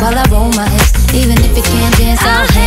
While I roll my hips, even if you can't dance, I'll hang.